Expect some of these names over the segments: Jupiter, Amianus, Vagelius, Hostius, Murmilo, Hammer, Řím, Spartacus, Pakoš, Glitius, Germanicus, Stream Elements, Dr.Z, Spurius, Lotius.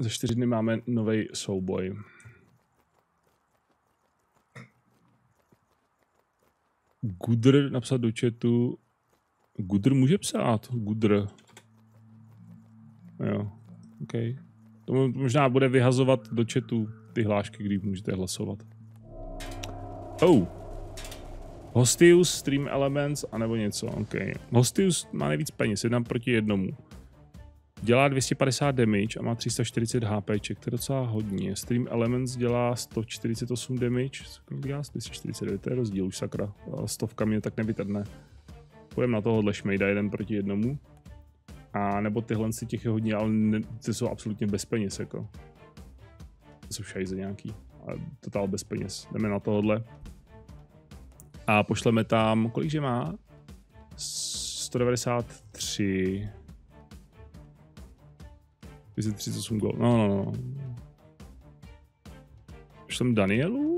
Za 4 dny máme nový souboj. Gudr napsat do chatu. Gudr může psát. Gudr. Jo, OK. To možná bude vyhazovat do chatu ty hlášky, kdy můžete hlasovat. Oh. Hostius, Stream Elements, anebo něco, OK. Hostius má nejvíc peněz, 1:1. Dělá 250 damage a má 340 HPček, to je docela hodně. Stream Elements dělá 148 damage, kolik dělá? 249, to je rozdíl už, sakra. Stovka mě tak nevytrhne. Půjdeme na tohohle šmejda 1:1. A nebo tyhle si těch je hodně, ale ne, ty jsou absolutně bez peněz, jako. To jsou šajze nějaký, ale totál bez peněz. Jdeme na tohle. A pošleme tam, kolik že má? 193. 38 gol. No. Pošlem Danielu?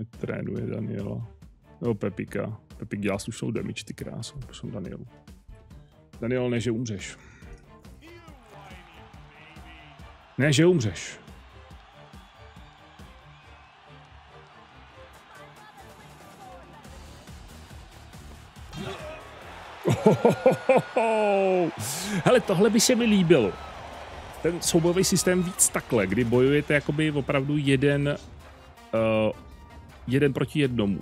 Ať trénuje Daniela. Nebo Pepika. Pepik dělá slušnou damage, ty krásu. Pošlem Danielu. Daniel, ne, že umřeš. Ne, že umřeš. Hele, tohle by se mi líbilo. Ten soubojový systém víc takhle, kdy bojujete jakoby opravdu jeden proti jednomu,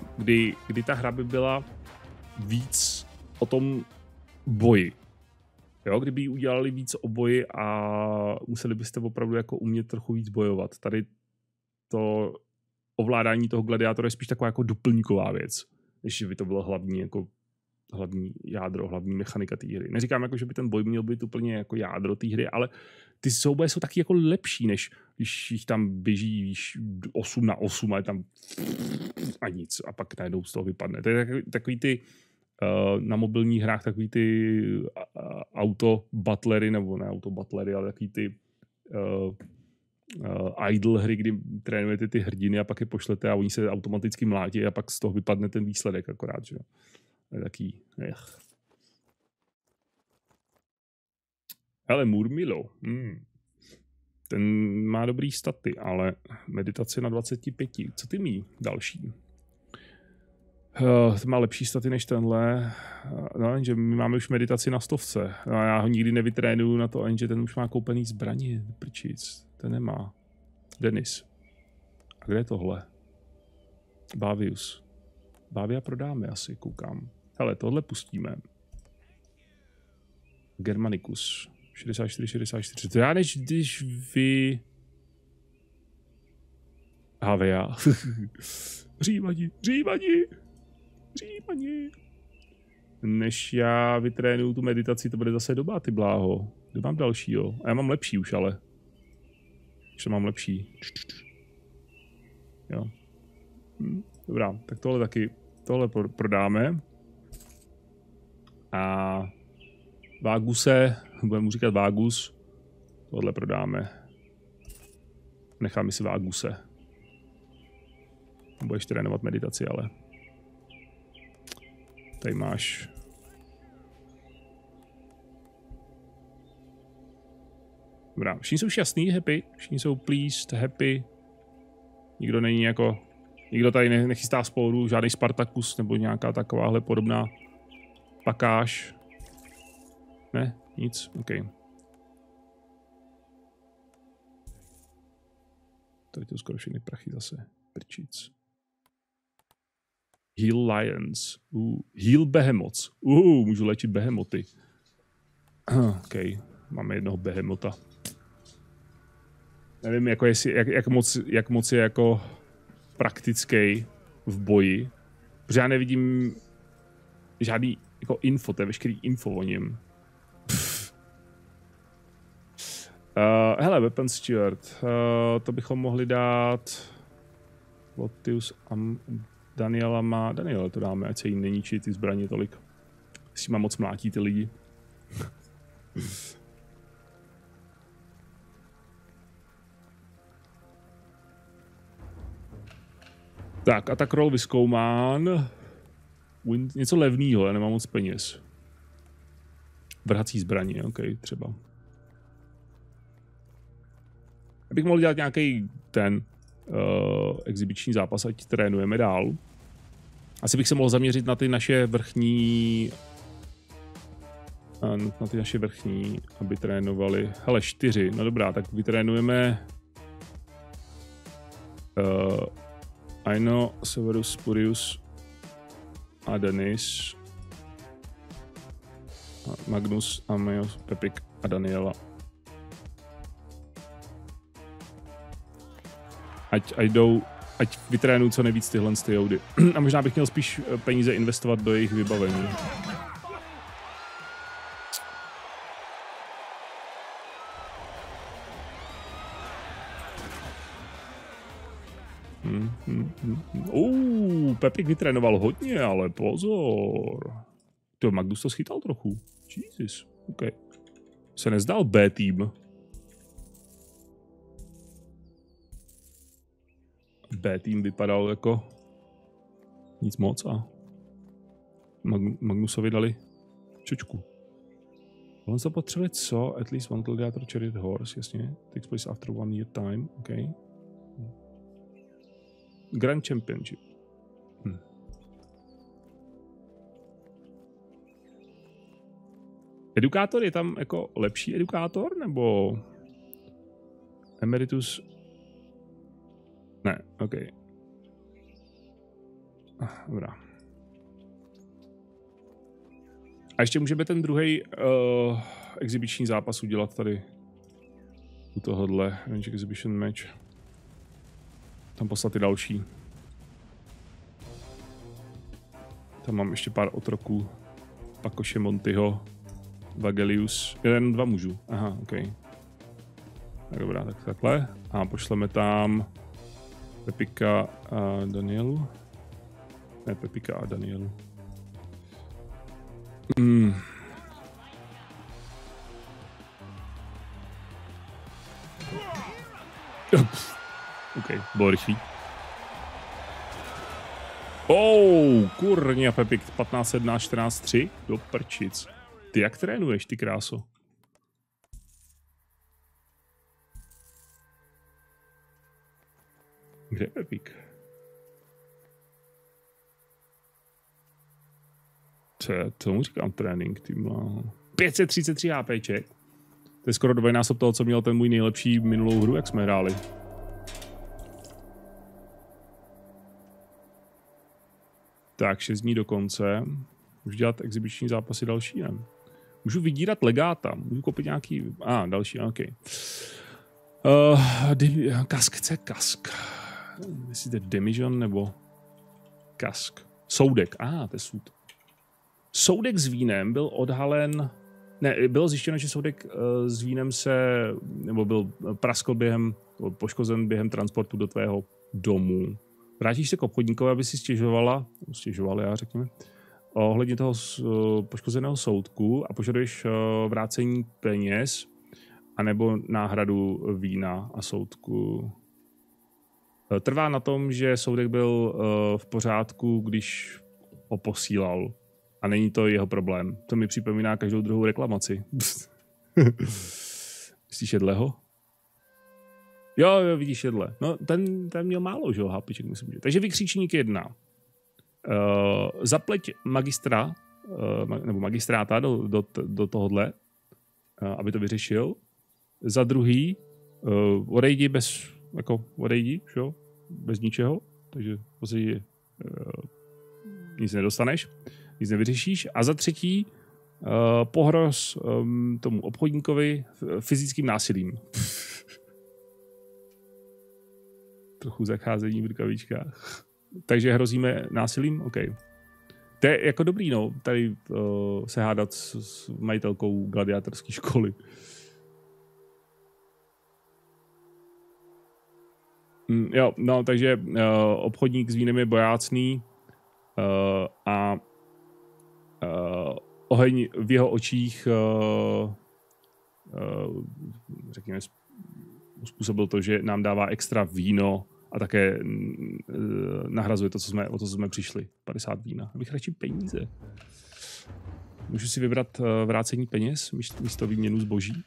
kdy ta hra by byla víc o tom boji. Jo, kdyby ji udělali víc o boji a museli byste opravdu jako umět trochu víc bojovat. Tady to ovládání toho gladiátora je spíš taková jako doplňková věc, než by to bylo hlavní jako hlavní jádro, hlavní mechanika té hry. Neříkám, jako, že by ten boj měl být úplně jako jádro té hry, ale ty souboje jsou taky jako lepší, než když jich tam běží víš, 8 na 8 a je tam a nic a pak najednou z toho vypadne. To je takový ty na mobilních hrách takový ty autobattlery, nebo ne autobattlery, ale takový ty idle hry, kdy trénujete ty hrdiny a pak je pošlete a oni se automaticky mlátí a pak z toho vypadne ten výsledek akorát, že jo. Taký, ech. Hele, Murmilo. Ten má dobrý staty, ale meditace na 25. Co ty mý další? Ten má lepší staty než tenhle. No, jenže my máme už meditaci na 100. No, já ho nikdy nevytrénuju na to, jenže ten už má koupený zbraně. Prčic, ten nemá. Denis. A kde je tohle? Bavius. Bávia prodáme asi, koukám. Hele, tohle pustíme. Germanicus. 64. To já než když vy... Havia. Římani. Než já vytrénuju tu meditaci, to bude zase doba, ty bláho. Kdo mám dalšího? A já mám lepší už, ale. Ještě mám lepší. Jo. Dobrá, tak tohle taky, tohle prodáme. A Váguse, budeme mu říkat Vágus, tohle prodáme. Necháme si Váguse. Budeš trénovat meditaci, ale. Tady máš. Dobrá, všichni jsou šťastní, happy, všichni jsou pleased, happy. Nikdo není jako... Nikdo tady nechystá sporu, žádný Spartacus nebo nějaká takováhle podobná pakáž. Ne? Nic? OK. Tady to skoro všechny prachy zase. Prčic. Heal Lions. Heal Behemoths. Můžu léčit behemoty. OK. Máme jednoho behemota. Nevím, jako jestli, jak moc je jako... praktický v boji, protože já nevidím žádný jako info, to je veškerý info o něm. Hele, Weapon Steward, to bychom mohli dát Lotius a Daniela má, Daniela to dáme, ať se jí neničí ty zbraně tolik. S tím moc mlátí ty lidi. Tak, attack roll vyskoumán. Něco levného, já nemám moc peněz. vrhací zbraní, ok, třeba. Já bych mohl dělat nějaký ten exibiční zápas, ať trénujeme dál. Asi bych se mohl zaměřit na ty naše vrchní, aby trénovali. Hele, 4, no dobrá, tak vytrénujeme Aino, Severus, Spurius a Denis, Magnus, Ameos, Pepik a Daniela. Ať vytrénují co nejvíc tyhle z ty joudy. A možná bych měl spíš peníze investovat do jejich vybavení. Pepik vytrénoval hodně, ale pozor. To Magnus to schytal trochu. Jesus, ok. Se nezdal B tým. B tým vypadal jako nic moc a Magnusovi dali čočku. On se potřebuje co? At least one gladiator chariot horse, jasně. Takes place after 1 year time, ok. Grand Championship. Edukátor je tam jako lepší edukátor, nebo emeritus? Ne, ok. Dobrá. A ještě můžeme ten druhý exibiční zápas udělat tady. U tohohle range exhibition match. Tam poslat i další. Tam mám ještě pár otroků. Pakoše Montyho. Vagelius. Jeden, dva můžu. Aha, ok. Tak dobrá, tak takhle. A pošleme tam Pepika a Danielu. Ne, Pepika a Danielu. Ok, bylo rychlý. Oh, kurně, Pepik 15-17, 14-3. Do prčic. Ty jak trénuješ, ty kráso? Kde je Pepik? To mu říkám trénink, ty má... 533 HPček. To je skoro dvojnásob toho, co měl ten můj nejlepší minulou hru, jak jsme hráli. Tak, 6 dní do konce. Můžu dělat exibiční zápasy další, ne? Můžu vydírat legáta, můžu koupit nějaký... A, další, ok. Kask chce kask. Jestli to je demižon nebo kask. Soudek, to je soud. Soudek s vínem byl odhalen... Ne, bylo zjištěno, že soudek s vínem se... Nebo byl praskl během... Poškozen během transportu do tvého domu. Vrátíš se k obchodníkovi, aby si stěžovala... Stěžovala, já řekněme... Ohledně toho poškozeného soudku a požaduješ vrácení peněz anebo náhradu vína a soudku. Trvá na tom, že soudek byl v pořádku, když ho posílal. A není to jeho problém. To mi připomíná každou druhou reklamaci. Myslíš jedleho? Jo, vidíš jedle. No, ten měl málo, že jo, hápiček, myslím. Že. Takže vykřičník 1. Zapleť magistra nebo magistráta do tohohle, aby to vyřešil. Za druhý odejdi bez, jako odejdi, šo? Bez ničeho, takže později nic nedostaneš, nic nevyřešíš. A za třetí pohroz tomu obchodníkovi fyzickým násilím. Trochu zacházení v rukavičkách. Takže hrozíme násilím? OK. To je jako dobrý, no, tady se hádat s majitelkou gladiátorské školy. Jo, no, takže obchodník s vínem je bojácný a oheň v jeho očích řekněme, způsobil to, že nám dává extra víno a také nahrazuje to, co jsme, o to, co jsme přišli. 50 vína. Abych radši peníze. Můžu si vybrat vrácení peněz místo výměnu zboží.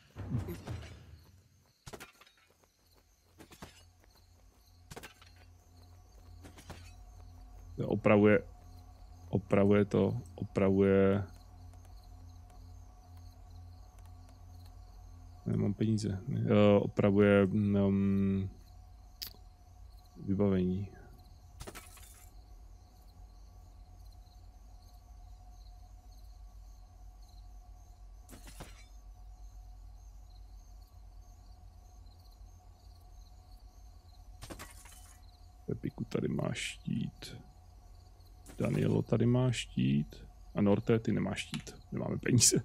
Opravuje to. Nemám peníze. Opravuje vybavení. Pepiku tady má štít. Danielo tady má štít. A Norte, ty nemá štít. Nemáme peníze.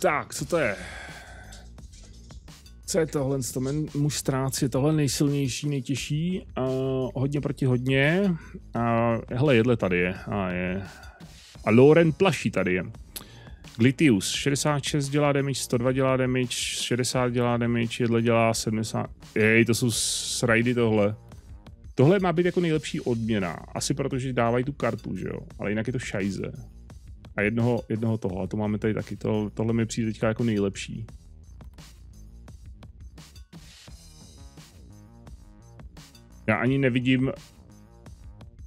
Tak, co to je? Co je tohle? Muž ztrácí, tohle nejsilnější, nejtěžší. Hodně proti hodně. Hele, jedle tady je. A Loren plaší tady je. Glitius 66 dělá damage, 102 dělá damage, 60 dělá damage, jedle dělá 70. Jej, to jsou srajdy tohle. Tohle má být jako nejlepší odměna. Asi protože dávají tu kartu, že jo? Ale jinak je to šajze. A jednoho toho, a to máme tady taky, tohle mi přijde teďka jako nejlepší.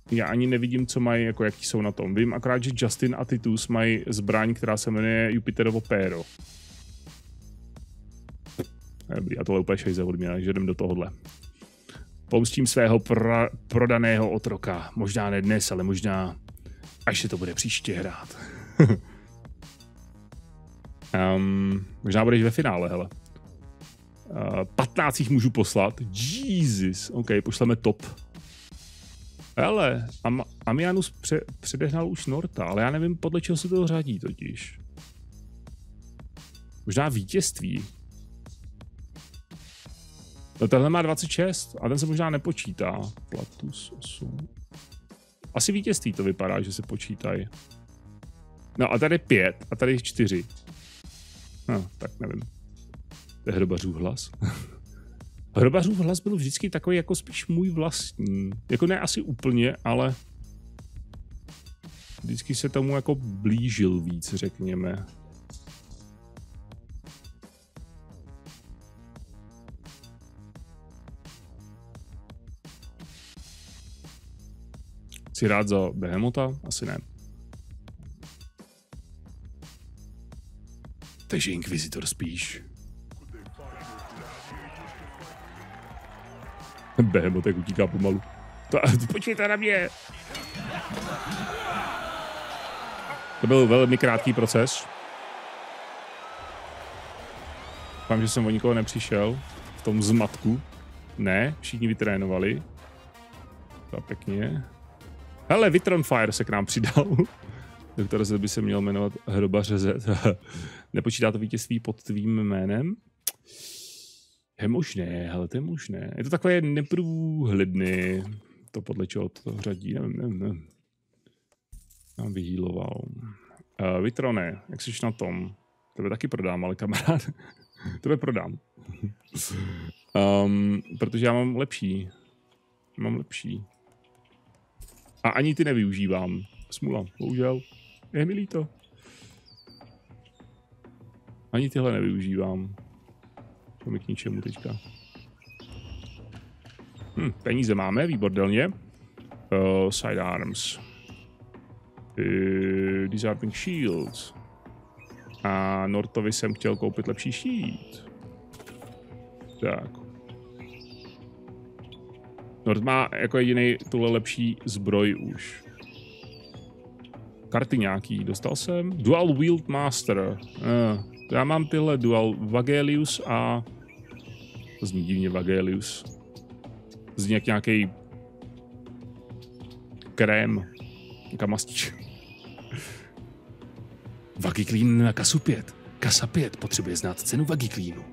Já ani nevidím, co mají, jako jaký jsou na tom. Vím akorát, že Justin a Titus mají zbraň, která se jmenuje Jupiterovo péro. Dobrý, a tohle je úplně šajze odměna, takže jdem do tohohle. Pomstím svého prodaného otroka. Možná ne dnes, ale možná... až se to bude příště hrát. Možná budeš ve finále, hele. 15 jich můžu poslat. Jesus. OK, pošleme top. Hele, Amianus předehnal už Norta, ale já nevím, podle čeho se to řadí totiž. Možná vítězství. No, tenhle má 26 a ten se možná nepočítá. Platus 8. Asi vítězství to vypadá, že se počítají. No a tady 5 a tady 4. No, tak nevím. To je hrobařův hlas. Hrobařův hlas byl vždycky takový jako spíš můj vlastní. Jako ne asi úplně, ale... vždycky se tomu jako blížil víc, řekněme. Jsi rád za behemota? Asi ne. Takže inkvizitor spíš. Behemotek utíká pomalu. Počkejte na mě! To byl velmi krátký proces. Doufám, že jsem o nikoho nepřišel. V tom zmatku. Ne, všichni vytrénovali. Tak pěkně. Hele, Vitronfire se k nám přidal. Doktor Z by se měl jmenovat Hrobaře Z. Nepočítá to vítězství pod tvým jménem? Je možné, hele, to je možné. Je to takové neprůhledné. To podle čeho to řadí, nevím. Nám vyhýloval. Vitrone, jak jsi na tom? Tebe taky prodám, ale kamarád. Tebe prodám. Protože já mám lepší. A ani ty nevyužívám. Smula, bohužel. Je mi líto. Ani tyhle nevyužívám. To mi k ničemu teďka. Peníze máme, výborně. Sidearms. Disarming shields. A Nortovi jsem chtěl koupit lepší šít. Tak. Nord má jako jediný tuhle lepší zbroj už. Karty nějaký, dostal jsem. Dual Wield Master. Já mám tyhle Dual Vagelius a... to zní divně Vagelius. Zní jak nějaký... krém. Nějaká mastič. Vagiklín na kasu 5. Kasa 5 potřebuje znát cenu Vagiklínu.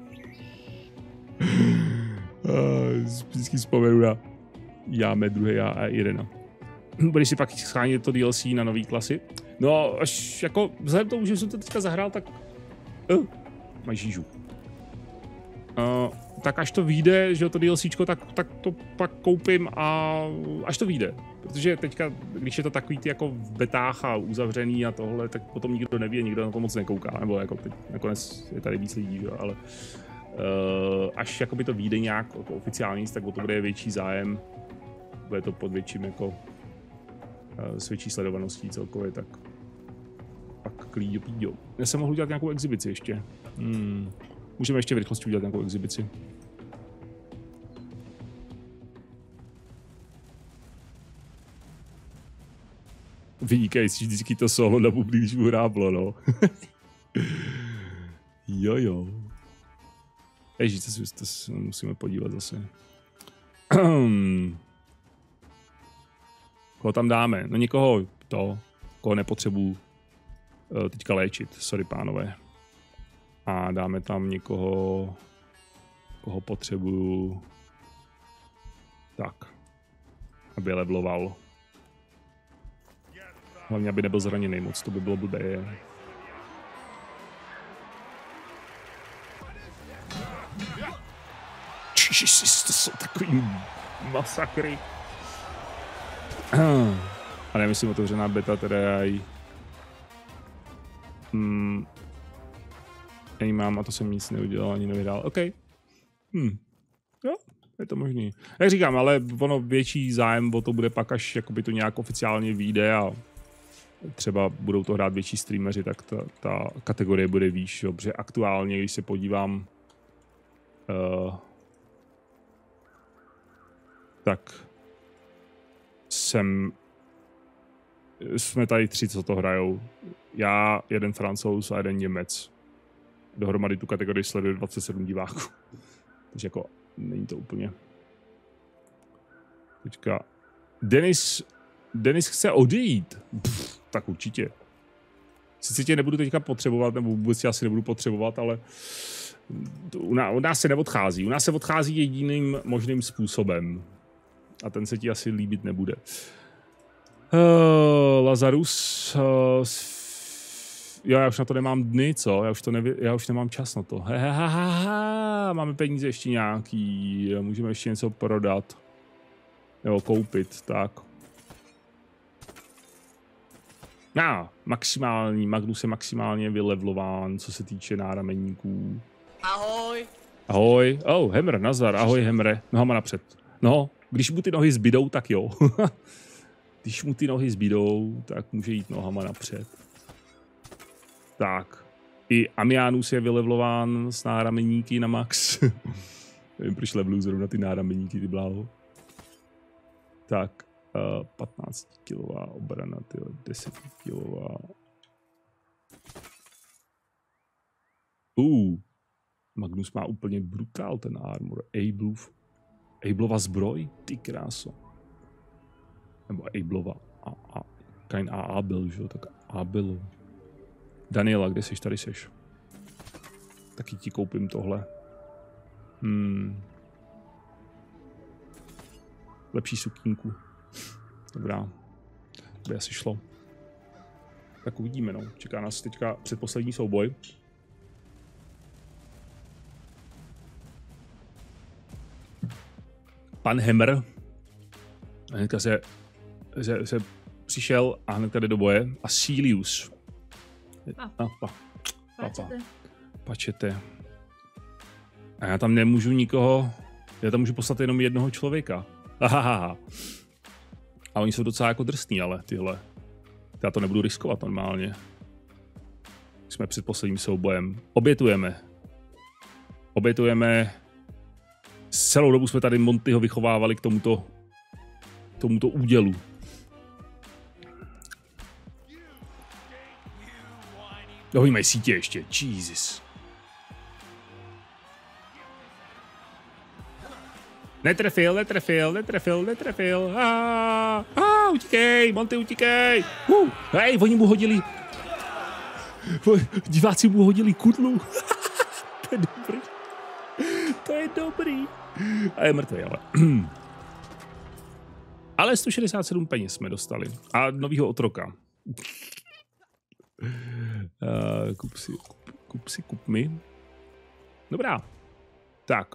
Vždycky vzpomenu na... Jáme, druhé a Irena. Budeš si pak schánět to DLC na nový klasy? No, až jako, vzhledem tomu, že jsem to teďka zahrál, tak Mají žížu. Tak až to vyjde, že to DLCčko, tak to pak koupím a až to vyjde. Protože teďka, když je to takový ty jako v betách a uzavřený a tohle, tak potom nikdo neví, nikdo na to moc nekouká, nebo jako teď nakonec je tady víc lidí, jo, ale až jakoby to vyjde nějak jako oficiálně, tak o to bude větší zájem, bude to pod větším jako s větší sledovaností celkově, tak pak klíďo píďo. Já jsem mohl udělat nějakou exibici ještě. Můžeme ještě v rychlosti udělat nějakou exibici. Vynikající vždycky to solo na bublí, když mu hráblo, no. Jojo. Ježíc, to se musíme podívat zase. Koho tam dáme? No někoho to, koho nepotřebuji teďka léčit, sorry pánové. A dáme tam někoho, koho potřebuju tak, aby levloval. Hlavně, aby nebyl zraněný moc, to by bylo blbé. Ježiš, to jsou takový masakry. A nemyslím otevřená beta, teda já ji mám a to jsem nic neudělal, ani nevydal. OK. Jo, je to možný. Jak říkám, ale ono větší zájem o to bude pak, až jakoby to nějak oficiálně vyjde a třeba budou to hrát větší streameři, tak ta kategorie bude výš, jo, protože aktuálně, když se podívám, tak jsme tady tři, co to hrajou. Já, jeden Francouz a jeden Němec. Dohromady tu kategorii sleduje 27 diváků. Takže jako není to úplně. Teďka. Denis chce odejít. Pff, tak určitě. Sice tě nebudu teďka potřebovat, nebo vůbec já si nebudu potřebovat, ale u nás se neodchází. U nás se odchází jediným možným způsobem. A ten se ti asi líbit nebude. Lazarus. Jo, já už na to nemám dny, co? Já už nemám čas na to. Máme peníze ještě nějaký. Můžeme ještě něco prodat. Nebo koupit, tak. Maximální. Magnus je maximálně vylevlován, co se týče nárameníků. Ahoj. Ahoj. Oh, Hammer, nazdar. Ahoj, Hammer. Nohama napřed. No, když mu ty nohy zbydou, tak jo. Když mu ty nohy zbydou, tak může jít nohama napřed. Tak, i Amianus je vylevlován s nárameníky na max. Nevím, proč levelu zrovna ty nárameníky, ty bláho. Tak, 15-kilová obrana, 10-kilová. Magnus má úplně brutál ten armor. Abelova zbroj, ty kráso. Nebo Abelova a kain a Abel, že jo, tak Abelu. Daniela, kde seš? Tady seš. Taky ti koupím tohle. Lepší sukínku. Dobrá. To by asi šlo. Tak uvidíme, no. Čeká nás teďka předposlední souboj. Pan Hammer. Hnedka se přišel a hnedka jde do boje. A Silius. Pačete. A já tam nemůžu nikoho, já tam můžu poslat jenom jednoho člověka. A oni jsou docela jako drsný, ale tyhle. Já to nebudu riskovat normálně. Jsme před posledním soubojem. Obětujeme. Celou dobu jsme tady Montyho vychovávali k tomuto údělu. Jo, mají sítě ještě, Jesus. Netrefil. Utíkej, Monty, utíkej. Hej, oni mu hodili. Diváci mu hodili kudlu. To je dobrý. A je mrtvý, ale. Ale 167 peněz jsme dostali. A novýho otroka. Kup si Kup si, kup mi. Dobrá. Tak.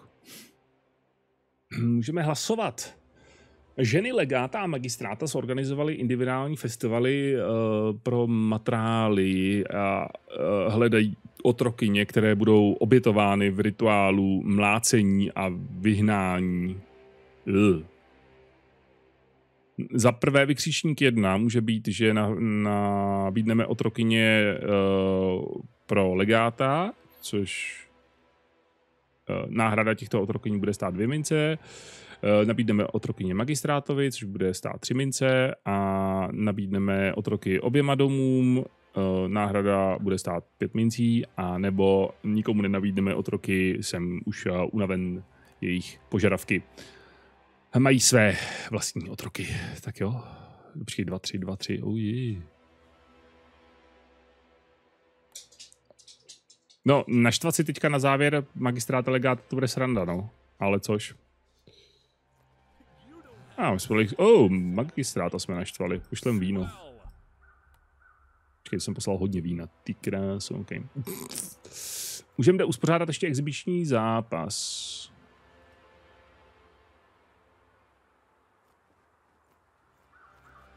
Můžeme hlasovat. Ženy legáta a magistráta zorganizovaly individuální festivaly pro matrály a hledají otrokyně, které budou obětovány v rituálu mlácení a vyhnání. Za prvé vykřičník 1 může být, že nabídneme otrokyně pro legáta, což náhrada těchto otrokyní bude stát 2 mince. Nabídneme otrokyně magistrátovi, což bude stát 3 mince a nabídneme otroky oběma domům, náhrada bude stát 5 mincí a nebo nikomu nenabídneme otroky, jsem už unaven jejich požadavky. Mají své vlastní otroky. Tak jo, přijde 2, 3, 2, 3, ují. No, naštvat si teďka na závěr magistrát legát, to bude sranda, no. Ale což. My jsme byli... magistráta jsme naštvali. Pošlem víno. Počkej, jsem poslal hodně vína. Ty krásu, OK. Můžeme uspořádat ještě exibiční zápas.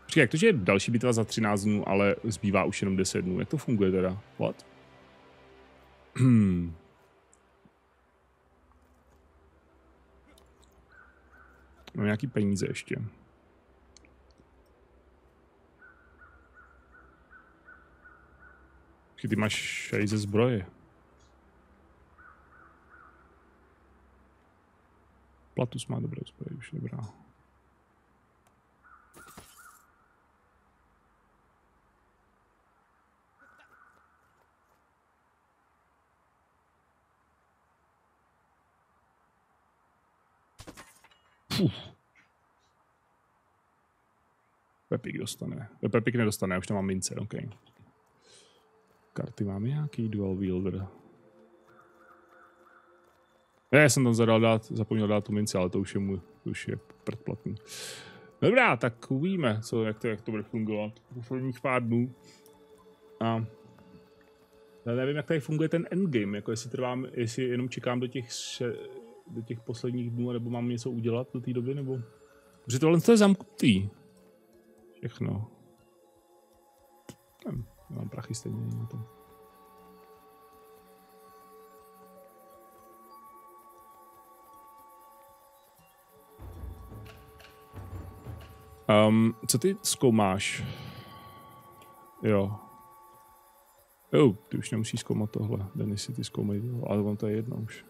Počkej, jak to, že je další bitva za 13 dnů, ale zbývá už jenom 10 dnů. Jak to funguje teda? What? Mám nějaký peníze ještě. Ty máš 6 ze zbroje. Platus má dobrou zbroje, už dobrá. Pepik dostane. Pepik nedostane, já už tam mám mince, OK. Karty mám nějaký dual wielder. Já jsem tam zapomněl dát tu mince, ale to už je můj, to už je předplatný. Dobrá, tak uvidíme, co, jak to bude fungovat. Posledních pár dnů. A já nevím, jak tady funguje ten endgame, jako jestli jenom čekám do těch posledních dnů, nebo mám něco udělat do té doby, nebo... Protože tohle je zamknutý. Všechno. Mám prachy stejně na tom. Co ty zkoumáš? Jo, ty už nemusíš zkoumat tohle. Denisy, ty zkoumej, ale on to je jedno už.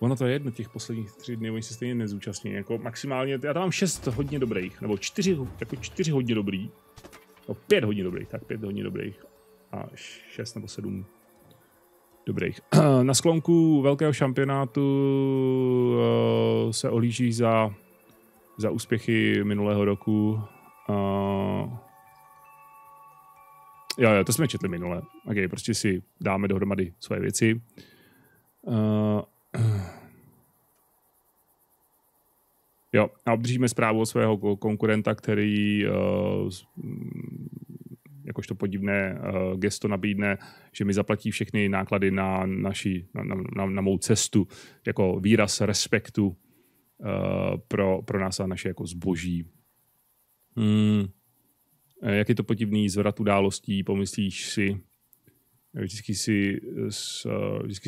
Ono to je jedno, těch posledních 3 dny, oni se stejně nezúčastní, jako maximálně, já tam mám 6 hodně dobrých, nebo 4 hodně dobrý, no 5 hodně dobrých, tak 5 hodně dobrých a 6 nebo 7 dobrých. Na sklonku velkého šampionátu se ohlíží za úspěchy minulého roku. Jo, to jsme četli minule, okay, prostě si dáme dohromady své věci. Jo, a obdržíme zprávu od svého konkurenta, který jakožto podivné gesto nabídne, že mi zaplatí všechny náklady na mou cestu, jako výraz respektu pro nás a naše jako zboží. Jak je to podivný zvrat událostí, pomyslíš si, vždycky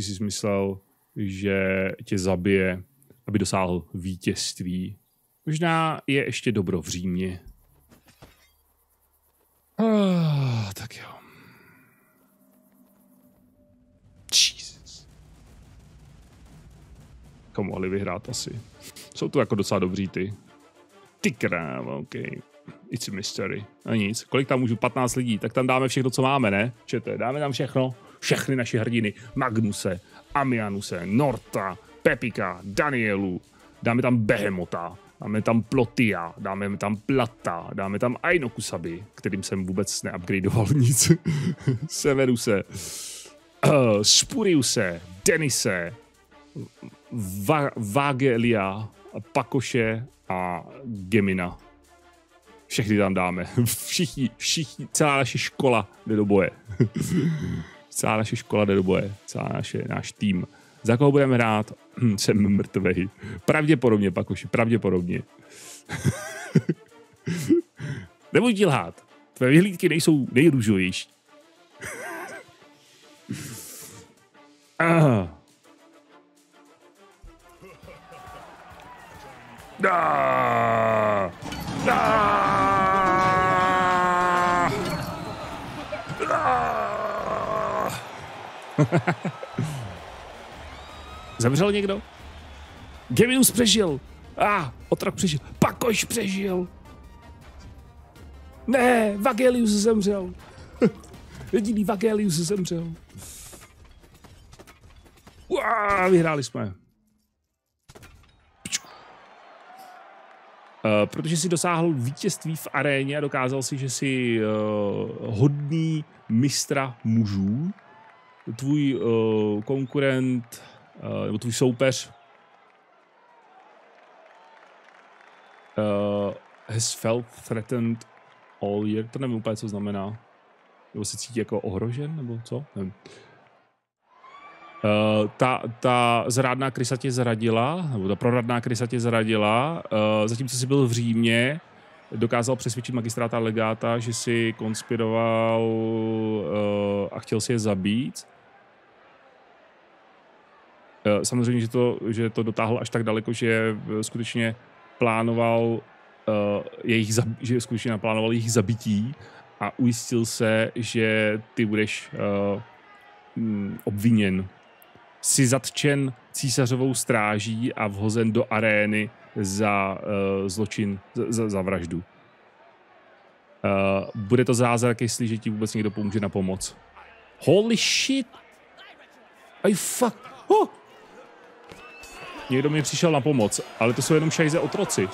si myslel, že tě zabije, aby dosáhl vítězství. Možná je ještě dobro v Římě. Tak jo. Jesus. Jako mohli vyhrát asi. Jsou to jako docela dobří ty. Ty kráva, OK. It's a mystery. A nic. Kolik tam můžu? 15 lidí. Tak tam dáme všechno, co máme, ne? Čete, dáme tam všechno. Všechny naše hrdiny. Magnuse, Amianuse, Norta, Pepika, Danielu, dáme tam Behemota, dáme tam Plotia, dáme tam Plata, dáme tam Ainokusabi, kterým jsem vůbec neupgradeoval nic. Severuse, Spuriuse, Denise, Vagelia, Pakoše a Gemina. Všechny tam dáme. Všichni, celá naše škola jde do boje. Celá naše škola jde do boje. Celá náš tým. Za koho budeme hrát? Jsem mrtvej. Pravděpodobně, Pakoši, pravděpodobně. Nebuď ti lhát. Tvé vyhlídky nejsou nejrůžovější. Zemřel někdo? Geminus přežil. Otrok přežil. Pakoš přežil. Ne, Vagelius zemřel. Jediný Vagelius zemřel. Vyhráli jsme. Protože si dosáhl vítězství v aréně a dokázal si, že jsi hodný mistra mužů. Tvůj konkurent, nebo tvůj soupeř has felt threatened all year. To nevím úplně, co znamená. Nebo se cítí jako ohrožen, nebo co? Nevím. Ta zrádná krysa tě zradila, nebo ta proradná krysa tě zradila, zatímco jsi byl v Římě, dokázal přesvědčit magistráta legáta, že si konspiroval a chtěl si je zabít. Samozřejmě, že to dotáhl až tak daleko, že skutečně plánoval jejich zabití a ujistil se, že ty budeš obviněn. Jsi zatčen císařovou stráží a vhozen do arény za zločin, za vraždu. Bude to zázrak, jestli že ti vůbec někdo pomůže na pomoc. Holy shit! Aj fuck! Oh! Někdo mi přišel na pomoc, ale to jsou jenom šajze otroci.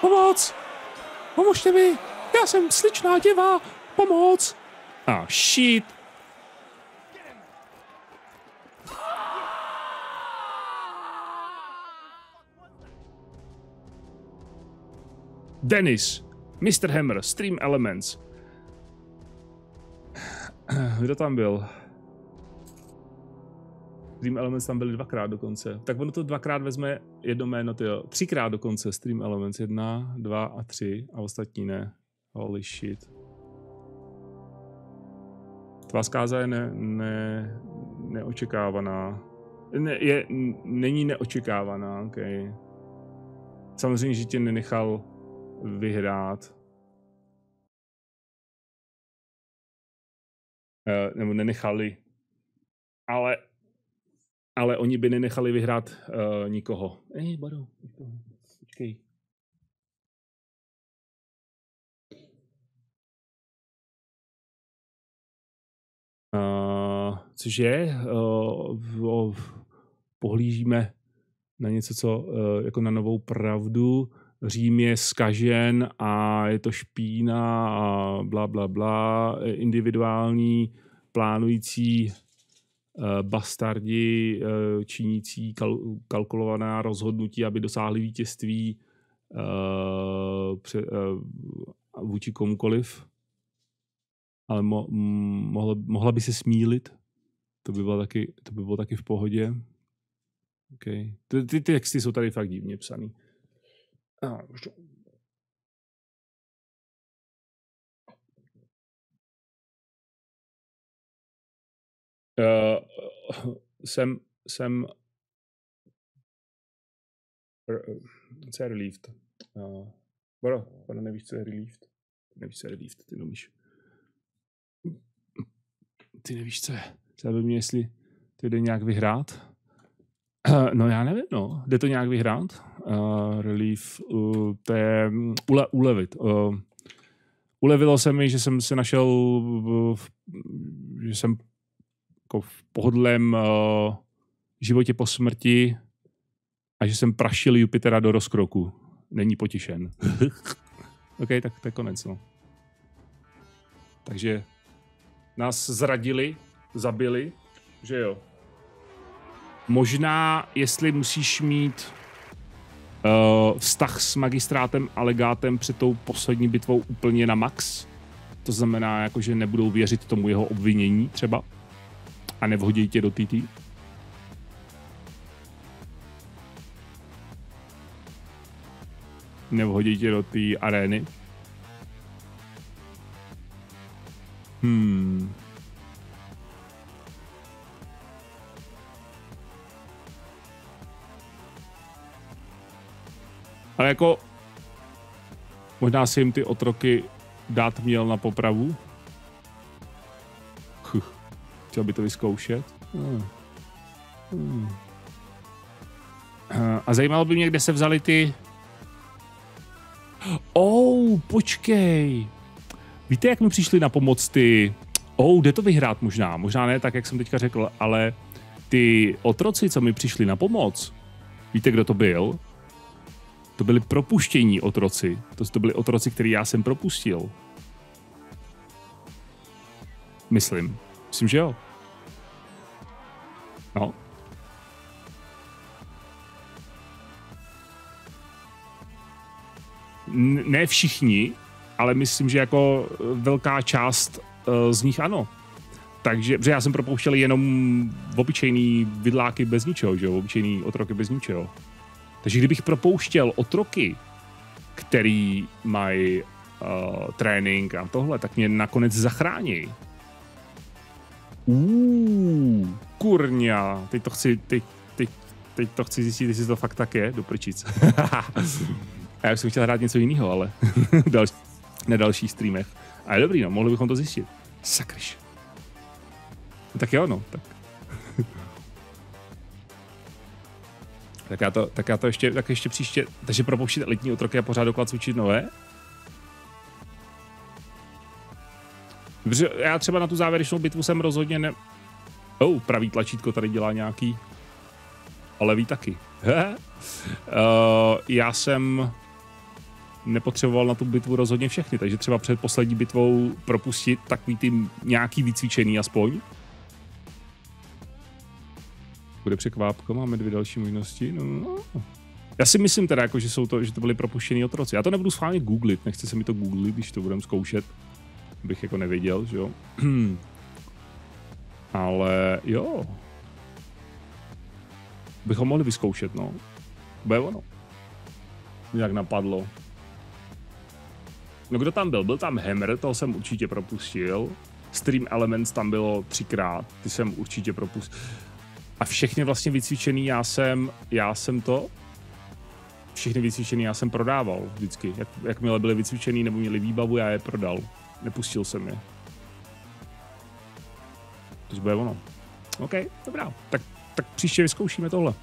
Pomoc! Pomožte mi! Já jsem sličná děva! Pomoc! Shit! Dennis, Mr. Hammer, Stream Elements. Kdo tam byl? Stream Elements tam byly dvakrát dokonce. Tak ono to dvakrát vezme jedno jméno, tyjo. Třikrát dokonce Stream Elements. 1, 2 a 3 a ostatní ne. Holy shit. Tvá zkáza je neočekávaná. Není neočekávaná, ok. Samozřejmě, že tě nenechal vyhrát. Nebo nenechali. Ale oni by nenechali vyhrát nikoho. Baro, počkej. Cože? Pohlížíme na něco, co jako na novou pravdu. Řím je zkažen a je to špína a bla, bla, bla. Individuální plánující bastardi činící kalkulovaná rozhodnutí, aby dosáhli vítězství vůči komukoliv. Ale mohla by se smílit. To by bylo taky v pohodě. Okay. Ty texty jsou tady fakt divně psaný. Co je relieved? Bro, nevíš, co je relieved? Nevíš, co je relieved, ty nevíš. Ty nevíš, co je. Zajímá mě, jestli to jde nějak vyhrát. No já nevím, no. Jde to nějak vyhrát? Relief, to je ulevit. Ulevilo se mi, že jsem se našel, že jsem jako v pohodlém životě po smrti a že jsem prašil Jupitera do rozkroku. Není potěšen. OK, tak to je konec, no. Takže nás zradili, zabili, že jo. Možná, jestli musíš mít vztah s magistrátem a legátem před tou poslední bitvou úplně na max. To znamená, jako, že nebudou věřit tomu jeho obvinění třeba a nevhodí tě do TT. Nevhodí tě do té arény. Ale jako možná si jim ty otroky dát měl na popravu. Chtěl by to vyzkoušet. A zajímalo by mě, kde se vzali ty... počkej. Víte, jak mi přišli na pomoc ty... jde to vyhrát možná. Možná ne tak, jak jsem teďka řekl, ale ty otroci, co mi přišli na pomoc. Víte, kdo to byl? To byli propuštění otroci. To byli otroci, který já jsem propustil. Myslím, že jo. No. Ne všichni, ale myslím, že jako velká část z nich ano. Takže, protože já jsem propouštěl jenom obyčejný vidláky bez ničeho, že jo? Obyčejný otroky bez ničeho. Takže kdybych propouštěl otroky, který mají trénink a tohle, tak mě nakonec zachrání. Kurňa. Teď to chci zjistit, jestli to fakt tak je, do prčic. A já jsem chtěl hrát něco jiného, ale na dalších streamech. Ale dobrý, no, mohli bychom to zjistit. Sakryš. No, tak jo, no. Tak já to ještě příště... Takže propouštět letní otroky a pořád doklad cvičit nové? Protože já třeba na tu závěrečnou bitvu jsem rozhodně ne... Pravý tlačítko tady dělá nějaký... A levý taky. Já jsem... nepotřeboval na tu bitvu rozhodně všechny, takže třeba před poslední bitvou propustit takový tým nějaký vycvičený aspoň. Bude překvápko, máme dvě další možnosti. No. Já si myslím teda, jako, že to byly propuštěný otroci. Já to nebudu schválně googlit, nechce se mi to googlit, když to budem zkoušet. Abych jako nevěděl, že jo. Ale jo. Bychom mohli vyzkoušet, no. Bude ono. Jak napadlo. No kdo tam byl? Byl tam Hammer, toho jsem určitě propustil. Stream Elements tam bylo 3krát, ty jsem určitě propustil. A všechny vlastně vycvičený všechny vycvičený já jsem prodával vždycky. Jakmile byly vycvičený nebo měli výbavu, já je prodal. Nepustil jsem je. To bude ono. OK, dobrá. Tak příště vyzkoušíme tohle.